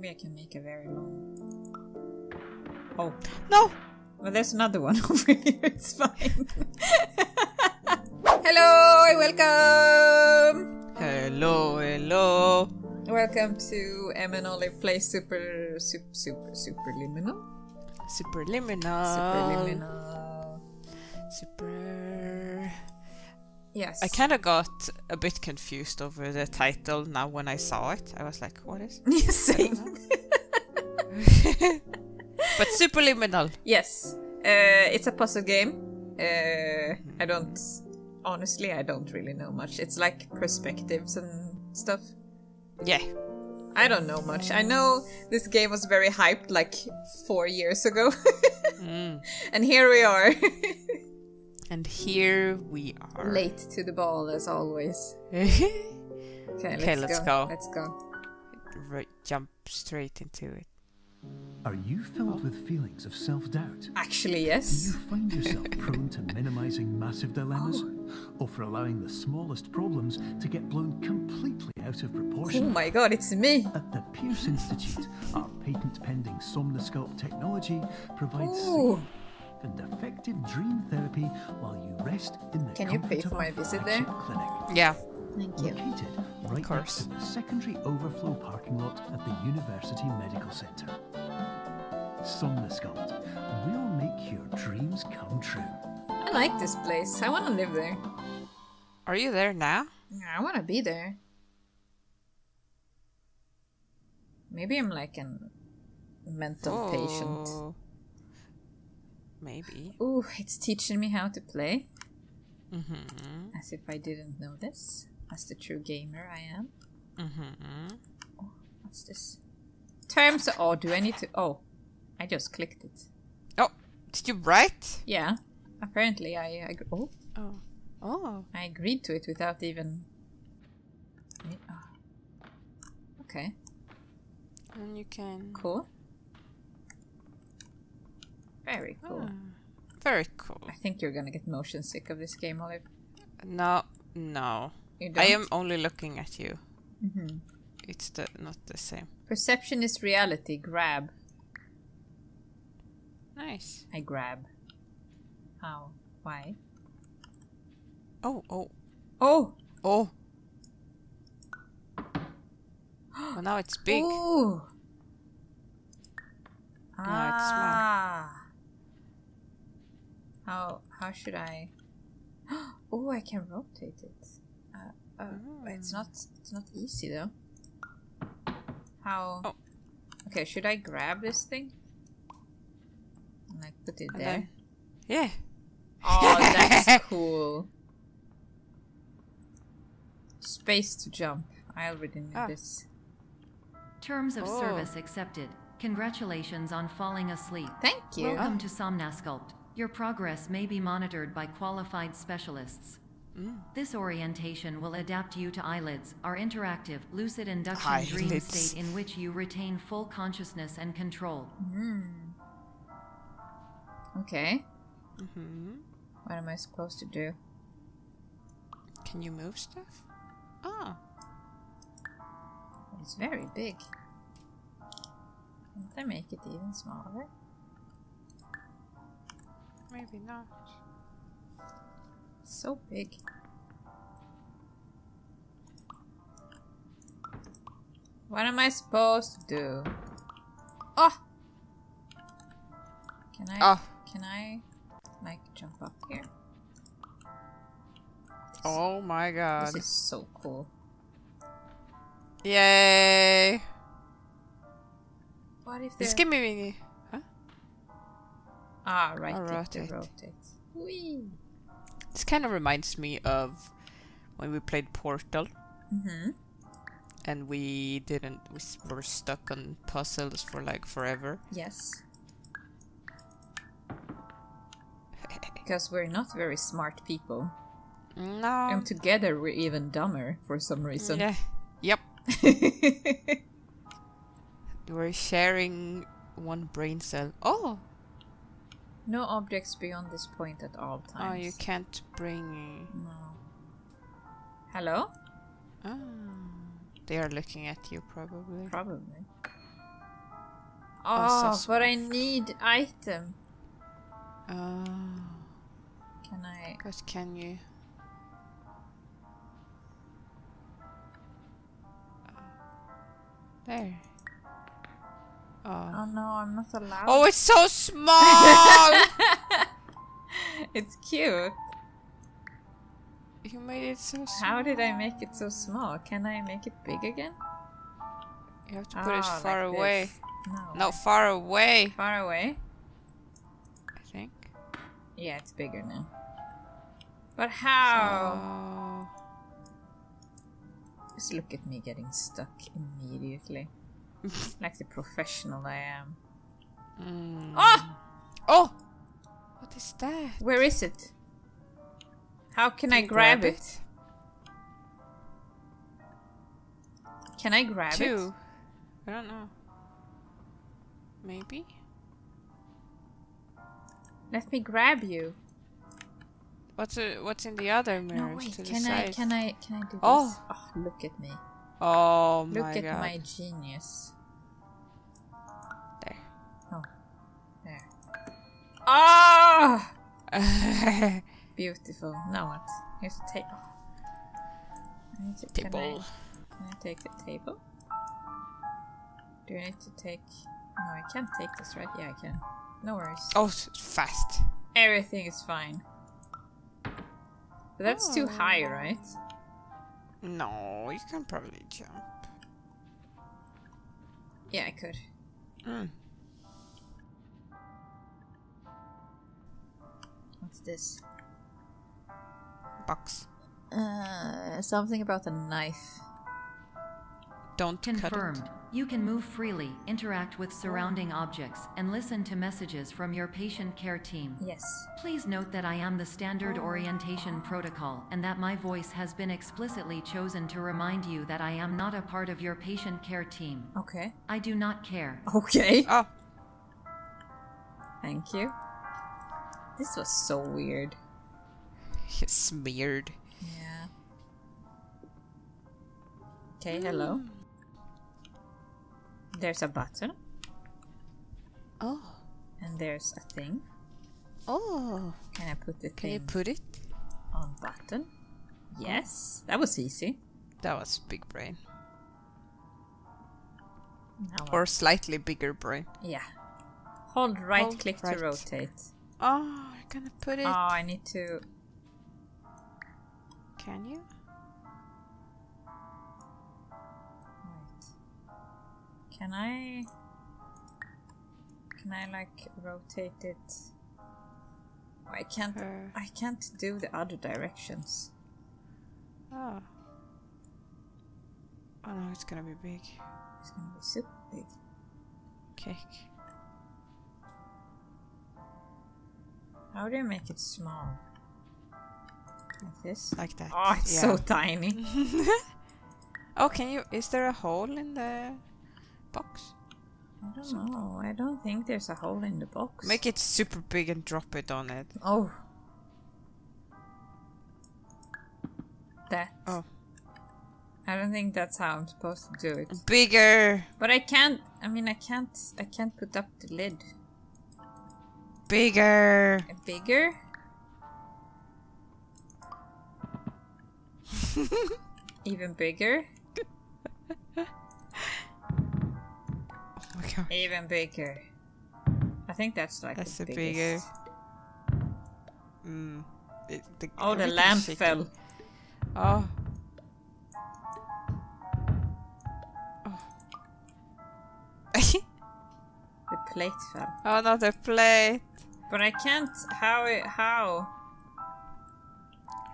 Maybe I can make a very long... Oh. No! Well, there's another one over here. It's fine. Hello! Welcome! Hello, hello! Welcome to Em and Olive Play Superliminal? Superliminal. Super... Yes. I kind of got a bit confused over the title now when I saw it. I was like, what is it? Same. But Superliminal. Yes. It's a puzzle game. I don't... Honestly, I don't really know much. It's like perspectives and stuff. Yeah. I don't know much. I know this game was very hyped like 4 years ago. And here we are. And here we are. Late to the ball, as always. Okay, let's go. Let's go. Jump straight into it. Are you filled with feelings of self-doubt? Actually, yes. Do you find yourself prone to minimizing massive dilemmas? Or for allowing the smallest problems to get blown completely out of proportion? Oh my god, it's me! At the Pierce Institute, our patent-pending Somnasculpt technology provides and effective dream therapy while you rest in the clinic. Yeah. Thank you. Located right next to the secondary overflow parking lot at the University Medical Center. Somniscope will make your dreams come true. I like this place. I want to live there. Are you there now? I want to be there. Maybe I'm like a mental patient. Maybe. Ooh, it's teaching me how to play. As if I didn't know this. As the true gamer I am. Oh, what's this? Terms. Oh, do I need to... Oh, I just clicked it. Oh, did you write? Yeah. Apparently I... I agreed to it without even... Okay. And you can... Cool. Very cool. Very cool. I think you're gonna get motion sick of this game, Olive. No, no. You don't? I am only looking at you. It's not the same. Perception is reality. Grab. Nice. I grab. How? Why? Oh, oh. Oh! Oh! Well, now it's big. Ooh. Now it's small. How should I? Oh, I can rotate it. It's not easy though. How? Oh. Okay, should I grab this thing? And like put it there. Yeah. Oh, that's cool. Space to jump. I already knew this. Terms of service accepted. Congratulations on falling asleep. Thank you. Welcome to Somnasculpt. Your progress may be monitored by qualified specialists. This orientation will adapt you to eyelids, our interactive, lucid induction dream state in which you retain full consciousness and control. Okay. What am I supposed to do? Can you move stuff? Oh. It's very big. Can't I make it even smaller? Maybe not. So big. What am I supposed to do? Oh! Can I like jump up here? This, oh my god. This is so cool. Yay! What if this game mini? Ah, right. Rotate. Whee. This kind of reminds me of when we played Portal. And we were stuck on puzzles for like forever. Yes. Because we're not very smart people. No. And together we're even dumber for some reason. Yeah. Yep. We're sharing one brain cell. Oh! No objects beyond this point at all times. Oh, you can't bring... No. Hello? Oh, they are looking at you, probably. Probably. Oh, but I need item. Oh. Can I? What can you? There. Oh. Oh no, I'm not allowed. Oh, it's so small! It's cute. You made it so small. How did I make it so small? Can I make it big again? You have to put it far like away. This. No. No, far away. Far away? I think. Yeah, it's bigger now. But how? So... Just look at me getting stuck immediately. Like the professional I am. Mm. Oh! Oh! What is that? Where is it? How can I grab it? Can I grab it? I don't know. Maybe? Let me grab you. What's in the other mirror? No, wait, can I do this? Oh. Oh, look at me. Oh my god. Look at my genius. There. Oh. There. Ah! Oh! Beautiful. Now what? Here's a table. Can I take the table? Do I need to take... No, I can't take this, right? Yeah, I can. No worries. Oh, fast. Everything is fine. But that's too high, right? No, you can probably jump. Yeah, I could. Mm. What's this? Box. Something about a knife. Don't confirm. Cut it. You can move freely, interact with surrounding objects, and listen to messages from your patient care team. Yes. Please note that I am the standard orientation protocol, and that my voice has been explicitly chosen to remind you that I am not a part of your patient care team. Okay. I do not care. Okay. Oh. Thank you. This was so weird. It's smeared. Yeah. Okay, hello. There's a button. Oh. And there's a thing. Oh. Can I put the thing? Can you put it? On button. Yes. That was easy. That was big brain. Now or slightly bigger brain. Yeah. Hold right click to rotate. Oh, I'm gonna put it. Oh, I need to. Can you? Can I like rotate it? Oh, I can't do the other directions. Oh. Oh no, it's gonna be big. It's gonna be super big. Cake. How do you make it small? Like this? Like that. Oh, it's so tiny. Oh, can you? Is there a hole in the box? I don't know. I don't think there's a hole in the box. Make it super big and drop it on it. Oh. That. Oh. I don't think that's how I'm supposed to do it. Bigger. But I can't. I mean, I can't put up the lid. Bigger. Bigger. Even bigger. Even bigger. I think that's like that's the biggest. Mm. Oh, the lamp fell. Oh. Oh. The plate fell. Oh, not the plate. But I can't. How?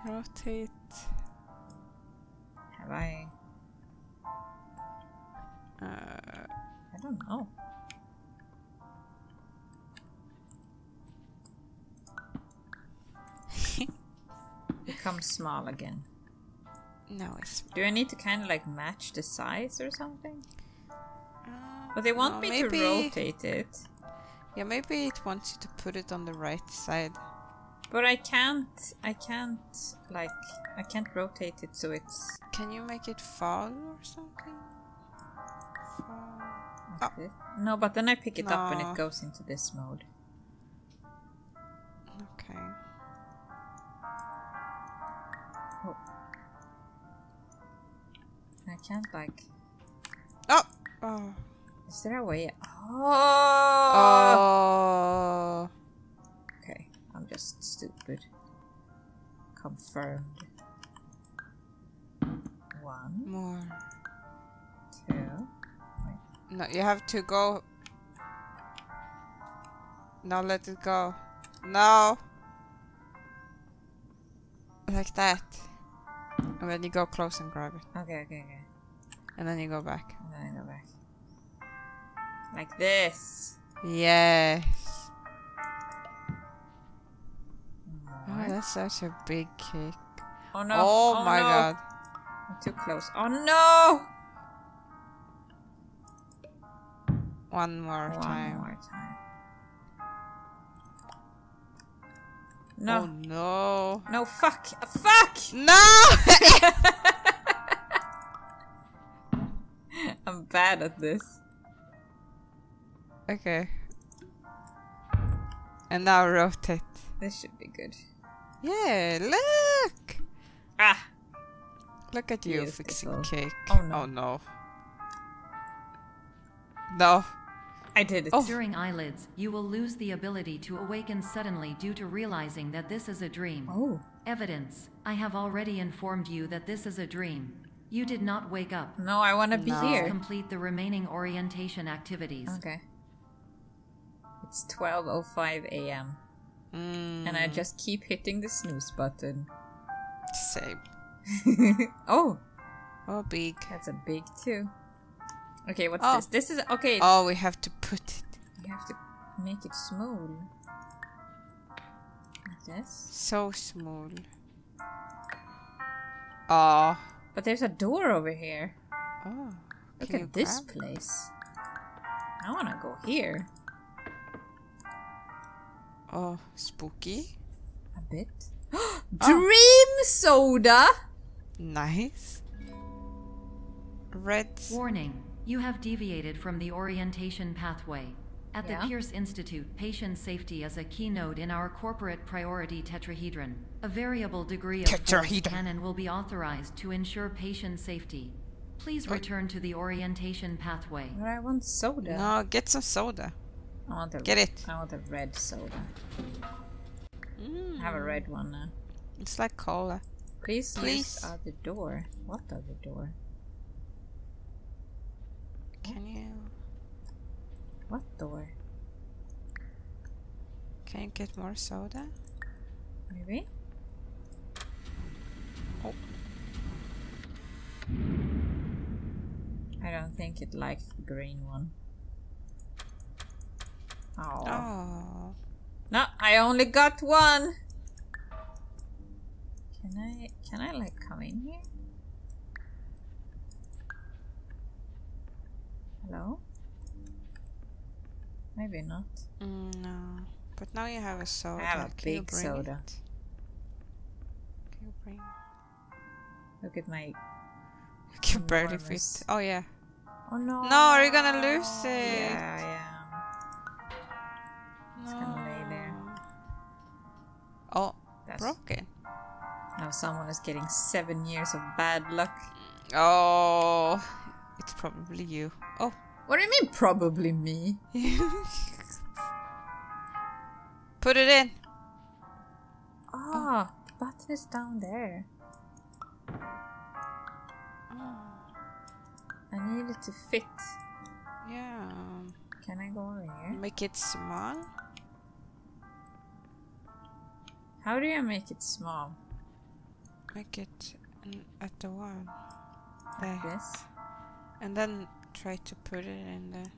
Rotate. Have I? I don't know. Become small again. No, it's. Do I need to kind of like match the size or something? But they want me to rotate it. Yeah, maybe it wants you to put it on the right side. But I can't rotate it so it's. Can you make it fall or something? This. No, but then I pick it up and it goes into this mode. Okay. Oh. I can't, like... Oh! Oh. Is there a way? Oh! Oh! Okay, I'm just stupid. Confirmed. One. More. Two. Wait. No, you have to go. Now let it go. No! Like that. And then you go close and grab it. Okay, okay, okay. And then you go back. And then I go back. Like this. Yes. Oh, that's such a big kick. Oh no. Oh, oh my god. I'm too close. Oh no. One more time. No. Oh no. No, fuck. Fuck! No! I'm bad at this. Okay. And now rotate. This should be good. Yeah, look! Ah! Look at you fixing cake. Oh no. Oh no. No. I did it. Oh. During eyelids, you will lose the ability to awaken suddenly due to realizing that this is a dream. Oh. Evidence. I have already informed you that this is a dream. You did not wake up. No, I want to be here. Complete the remaining orientation activities. Okay. It's 12:05 a.m. Mm. And I just keep hitting the snooze button. Same. Oh. Oh, big. That's a big two. Okay, what's this? This is okay. Oh, we have to put it. We have to make it small. Like this. So small. Oh. But there's a door over here. Oh. Look at this place. I wanna go here. Oh, spooky. A bit. Dream soda! Nice. Red. Warning. You have deviated from the orientation pathway. At the Pierce Institute, patient safety is a keynote in our corporate priority tetrahedron. A variable degree of force can and will be authorized to ensure patient safety. Please return to the orientation pathway. I want soda. No, get some soda. I want a I want a red soda. Mm. I have a red one now. It's like cola. Please. Other door. What other door? Can you? What door? Can you get more soda? Maybe. Oh. I don't think it likes the green one. Oh. Oh. No, I only got one. Can I like come in here? Hello? Maybe not. No. But now you have a soda. I have a big soda. Can you bring it? Look at my... I can barely fit. Oh yeah. Oh no. No, are you gonna lose it? Yeah, yeah. It's gonna lay there. Oh, that's broken. Now someone is getting 7 years of bad luck. Oh, it's probably you. Oh. What do you mean, probably me? Put it in. Oh, the button is down there. I need it to fit. Yeah. Can I go over here? Make it small? How do you make it small? Make it at the wall. Like this? And then... try to put it in the...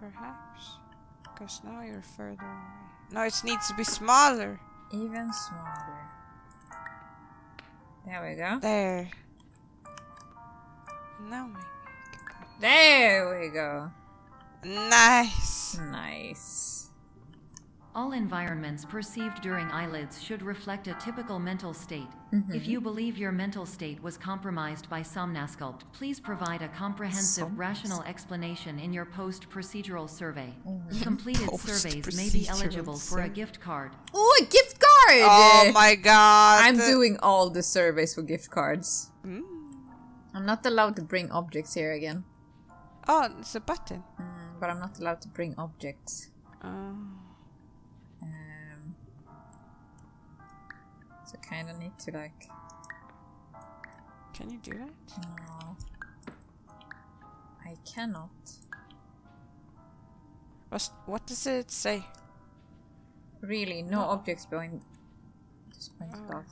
perhaps? Because now you're further away. No, it needs to be smaller! Even smaller. There we go. There. Now maybe we can put it. There we go! Nice! Nice. All environments perceived during eyelids should reflect a typical mental state. Mm-hmm. If you believe your mental state was compromised by Somnasculpt, please provide a comprehensive, rational explanation in your post-procedural survey. Completed surveys may be eligible for a gift card. Oh, a gift card! Oh my god! I'm doing all the surveys for gift cards. Mm. I'm not allowed to bring objects here again. Oh, it's a button. But I'm not allowed to bring objects. Oh. So I kind of need to like... Can you do that? No. I cannot. What does it say? Really, no objects behind... Just point it out.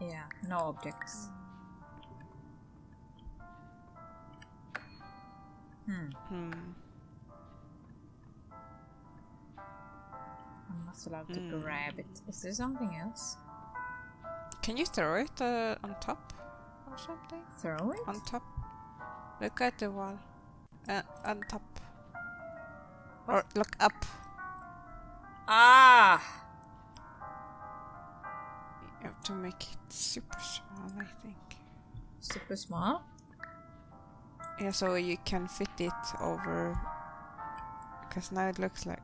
Yeah, no objects. I'm not allowed to grab it. Is there something else? Can you throw it on top or something? Throw it? On top. Look at the wall. On top. What? Or look up. Ah! You have to make it super small, I think. Super small? Yeah, so you can fit it over, because now it looks like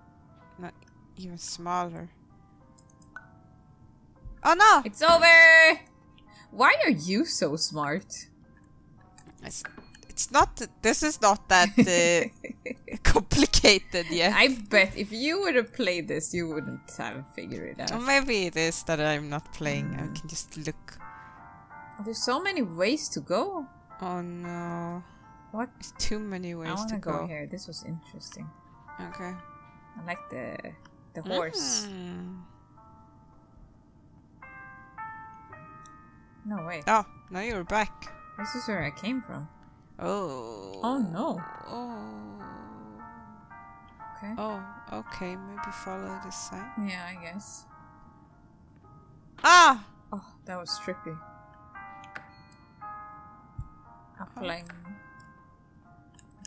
not even smaller. Oh no! It's over! Why are you so smart? It's not, this is not that complicated yet. I bet if you would have played this, you wouldn't have figured it out. Or maybe it is that I'm not playing, I can just look. There's so many ways to go. Oh no. What? There's too many ways to go. I wanna go here. This was interesting. Okay. I like the horse. No way. Oh, now you're back. This is where I came from. Oh. Oh no. Oh. Okay. Oh, okay. Maybe follow this side. Yeah, I guess. Ah! Oh, that was trippy. Applying.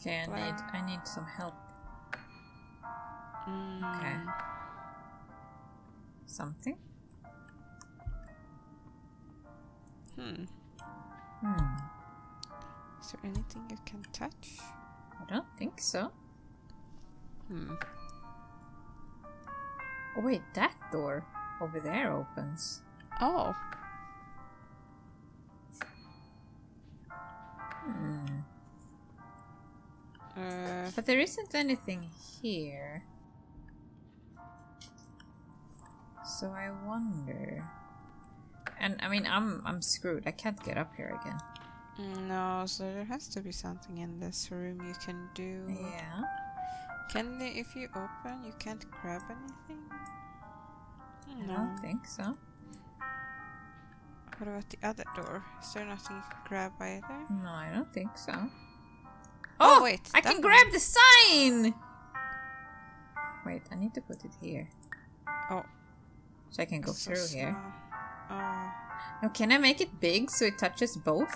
Okay, I need some help. Okay. Something? Is there anything you can touch? I don't think so. Oh wait, that door over there opens. Oh. But there isn't anything here. So I wonder. And I mean, I'm screwed. I can't get up here again. No, so there has to be something in this room you can do. Yeah. Can they, if you open, you can't grab anything? No. I don't think so. What about the other door? Is there nothing you can grab either? No, I don't think so. Oh, wait! I can grab the sign! Wait, I need to put it here. Oh. So I can go through here. Now, can I make it big so it touches both?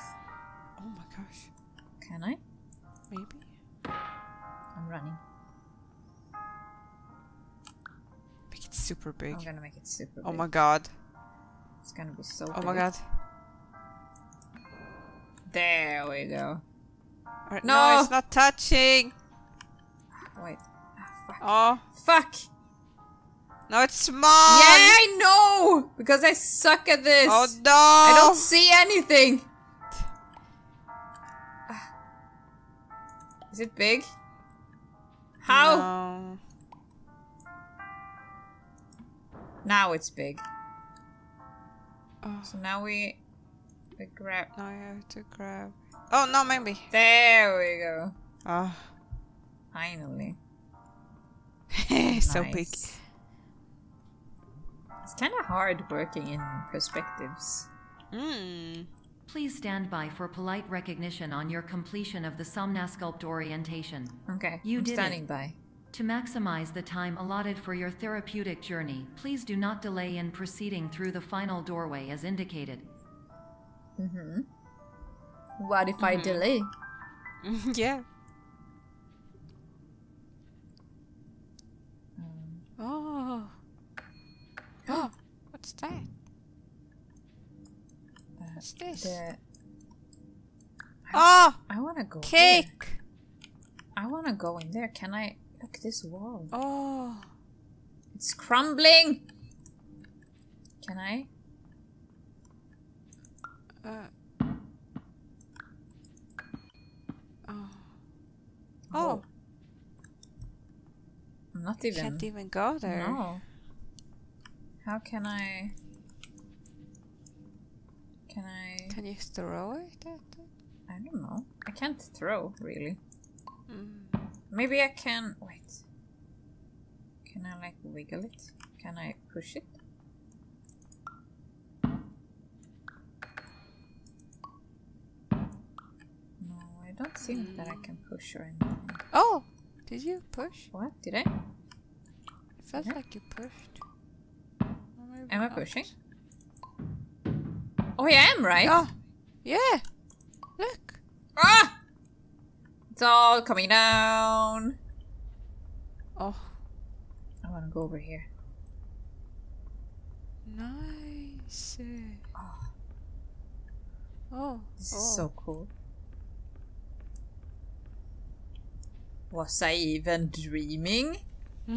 Oh my gosh. Can I? Maybe. I'm running. Make it super big. I'm gonna make it super big. Oh my god. It's gonna be so big. Oh my god. There we go. Right, no, it's not touching. Wait. Oh, fuck. No, it's small. Yeah, I know. Because I suck at this. Oh no. I don't see anything. Is it big? How? No. Now it's big. Oh. So now we grab. Now I have to grab. Oh no, maybe. There we go. Oh. Finally. So big. It's kind of hard working in perspectives. Please stand by for polite recognition on your completion of the Somnasculpt orientation. Okay, I'm standing by. To maximize the time allotted for your therapeutic journey, please do not delay in proceeding through the final doorway as indicated. What if I delay? Yeah. Oh, what's that? What's this? Oh! I wanna go cake! There. I wanna go in there. Can I? Look, this wall. Oh! It's crumbling! Can I? Oh. Oh! I'm not even. I can't even go there. No. How can I? Can I? Can you throw it? I don't know. I can't throw, really. Mm. Maybe I can. Wait. Can I like wiggle it? Can I push it? No, I don't think that I can push or anything. Oh! Did you push? What? Did I? It felt like you pushed. Am I pushing? Oh, yeah, I am, right? Oh, yeah! Look! Ah! It's all coming down! Oh. I wanna go over here. Nice! Oh. Oh. This is so cool. Was I even dreaming?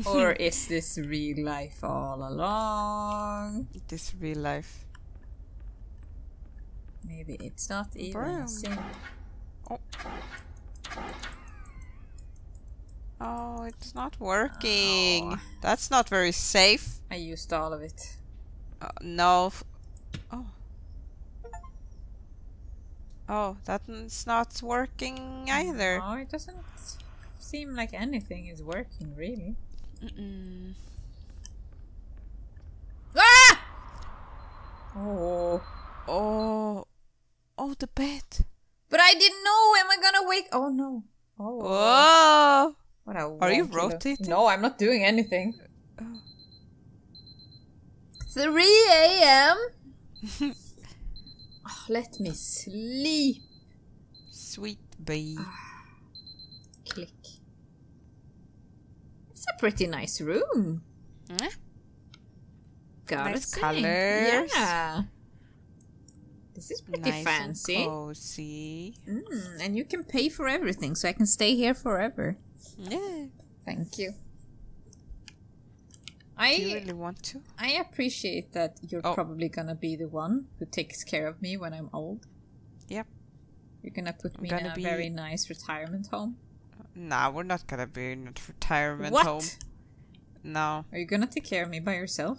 Or is this real life all along? It is real life. Maybe it's not even simple. Oh. Oh, it's not working. Oh. That's not very safe. I used all of it. No. Oh. Oh, that's not working either. No, it doesn't seem like anything is working, really. Mm-mm. Ah! Oh. Oh. Oh, the bed. But I didn't know. Am I gonna wake? Oh, no. Oh. Whoa. What a Are you rotating? No, I'm not doing anything. 3 a.m. Oh, let me sleep. Sweet bee. Click. It's a pretty nice room. Yeah. Got nice colors. Yeah. This is pretty nice, fancy. And cozy. Mm, and you can pay for everything, so I can stay here forever. Yeah. Thank you. Do you really want to? I appreciate that you're probably gonna be the one who takes care of me when I'm old. Yep. You're gonna put me in a very nice retirement home. Nah, we're not gonna be in a retirement home. No. Are you gonna take care of me by yourself?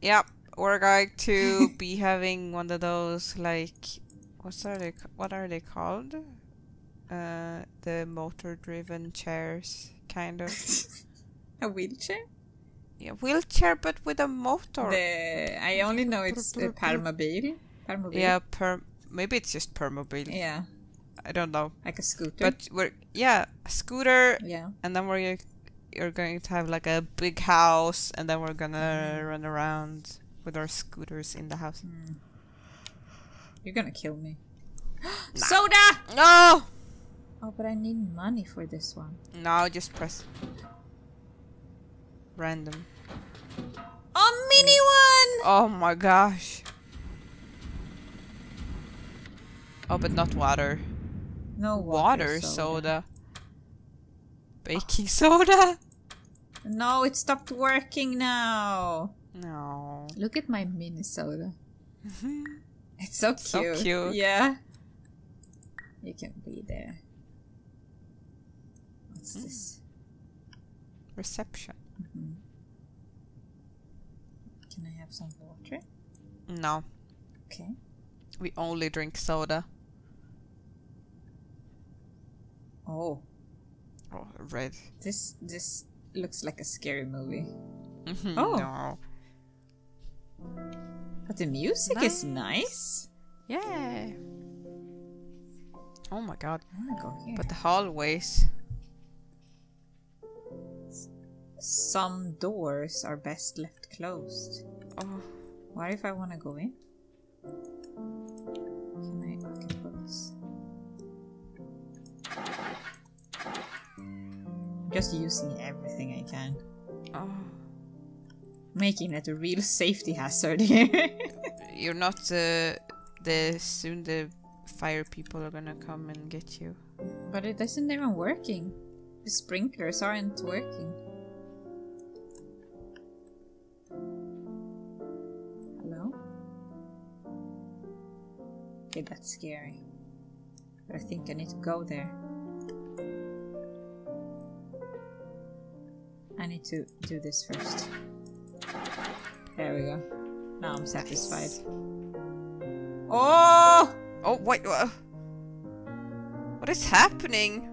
Yep. We're going to be having one of those, like, what are they called? The motor-driven chairs, kind of. A wheelchair? Yeah, wheelchair, but with a motor. I only know it's the Permobil. Yeah, maybe it's just Permobil. Yeah. I don't know. Like a scooter. But we're a scooter. Yeah. And then you're going to have like a big house, and then we're gonna run around with our scooters in the house. Mm. You're gonna kill me. Nah. Soda! No! Oh, but I need money for this one. No, just press random. Oh, mini one! Oh my gosh. Oh, but not water. No water. Water soda. Baking soda? No, it stopped working now. No. Look at my mini soda. It's so cute. So cute. Yeah. You can be there. What's this? Reception. Mm-hmm. Can I have some water? No. Okay. We only drink soda. Oh. Oh, red. This looks like a scary movie. Oh. No. But the music is nice. Yeah. Oh my god. I'm gonna go here. But the hallways. Some doors are best left closed. Oh. What if I want to go in? Can I open this? Just using everything I can. Oh. making it a real safety hazard here. You're not soon the fire people are gonna come and get you. But it isn't even working. The sprinklers aren't working. Hello? Okay, that's scary. But I think I need to go there. I need to do this first. There we go. Now I'm satisfied. Nice. Oh! Oh, wait. What is happening?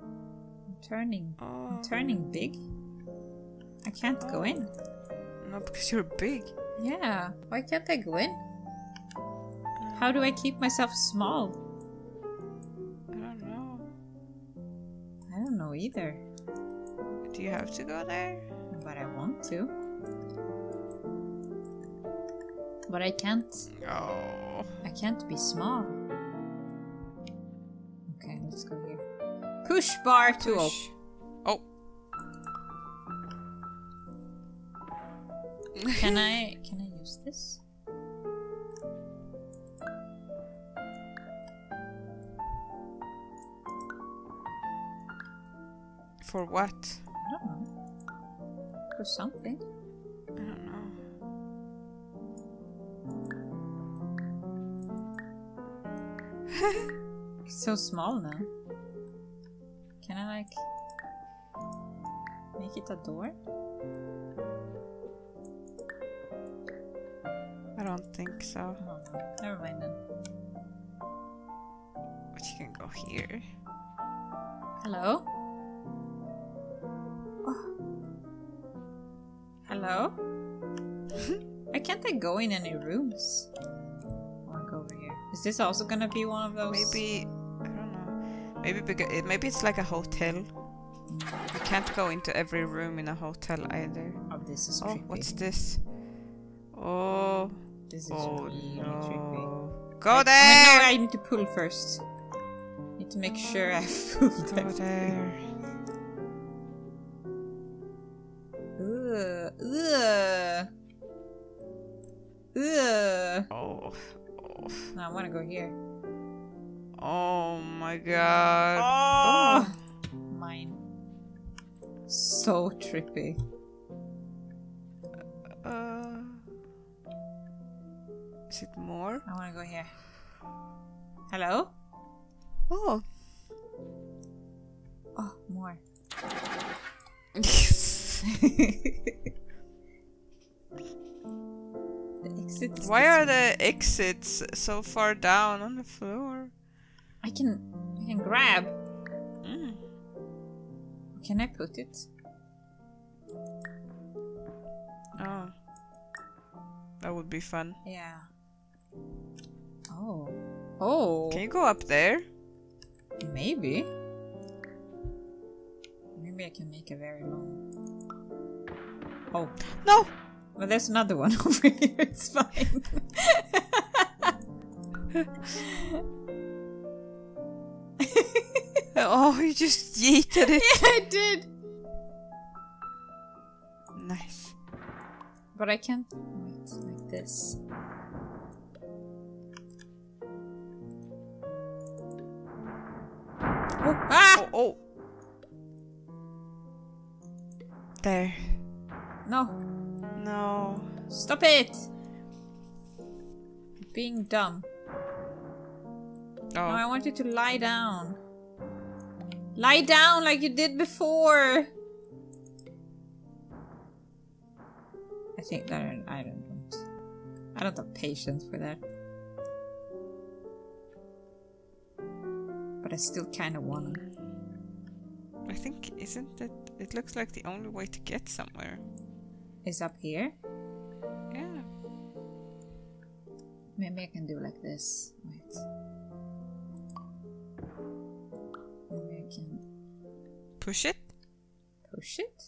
I'm turning. Oh. I'm turning big. I can't go in. No, because you're big. Yeah. Why can't I go in? How do I keep myself small? I don't know. I don't know either. Do you have to go there? But I want to. But I can't. Oh. I can't be small. Okay, let's go here. Push bar to open. Oh. Can I use this? For what? I don't know. For something. I don't know. It's so small now. Can I like make it a door? I don't think so. No, no. Never mind then. But you can go here. Hello? Oh. Hello? Why can't I go in any rooms? Is this also gonna be one of those? Maybe, I don't know. Maybe because it's like a hotel. You can't go into every room in a hotel either. Oh, this is trippy. What's this? Oh, this is really trippy. Go there! I need to pull first. I need to make sure I pulled. Go there. Ugh. Ugh. Oh. No, I want to go here. Oh my god. Oh! Mine. So trippy. Is it more? I want to go here. Hello? Oh. Oh, more. Exits. Why are the exits so far down on the floor? I can grab. Mm. Can I put it? Oh, that would be fun. Yeah. Oh. Oh. Can you go up there? Maybe. Maybe I can make a very long. Oh. No. Well, there's another one over here, it's fine. Oh, you just yeeted it. Yeah, I did. Nice. But I can't... Wait, like this. Oh, ah! Oh, oh. There. No. No. Stop it! Being dumb. Oh. No, I want you to lie down. Lie down like you did before! I think that I don't have patience for that. But I still kinda wanna. I think it looks like the only way to get somewhere. Is up here? Yeah. Maybe I can do like this. Wait. Maybe I can... Push it? Push it?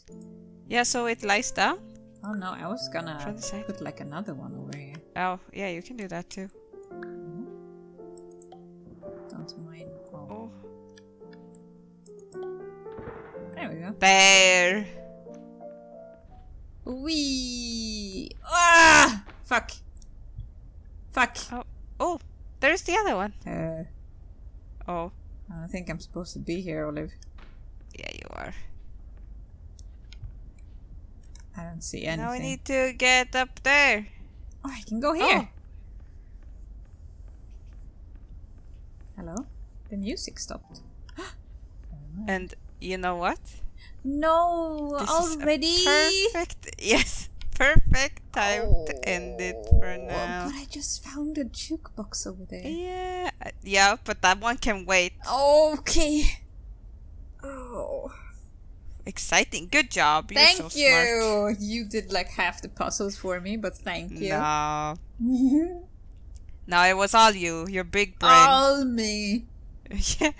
Yeah, so it lies down? Oh no, I was gonna put like another one over here. Oh, yeah, you can do that too. Mm-hmm. Don't mind. Oh. There we go. There! Wee! Ah! Fuck. Fuck. Oh. Oh, there's the other one. Oh. I don't think I'm supposed to be here, Olive. Yeah, you are. I don't see anything. Now we need to get up there. Oh, I can go here. Oh. Hello? The music stopped. And you know what? No, this already. Perfect. Yes, perfect time to end it for now. But I just found a jukebox over there. Yeah, yeah, but that one can wait. Okay. Oh. Exciting! Good job. You're so smart. You did like half the puzzles for me, but thank you. No. No, it was all you. Your big brain. All me. Yeah.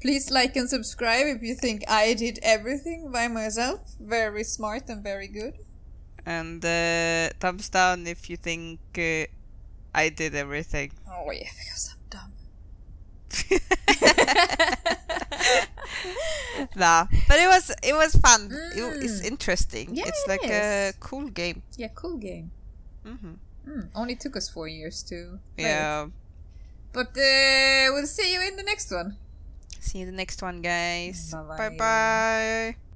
Please like and subscribe if you think I did everything by myself. Very smart and very good. And thumbs down if you think I did everything. Oh yeah, because I'm dumb. Nah, but it was fun. It's interesting. Yes. It's like a cool game. Yeah, cool game. Mm-hmm. Only took us 4 years to play. Yeah. But we'll see you in the next one. See you in the next one, guys. Bye-bye.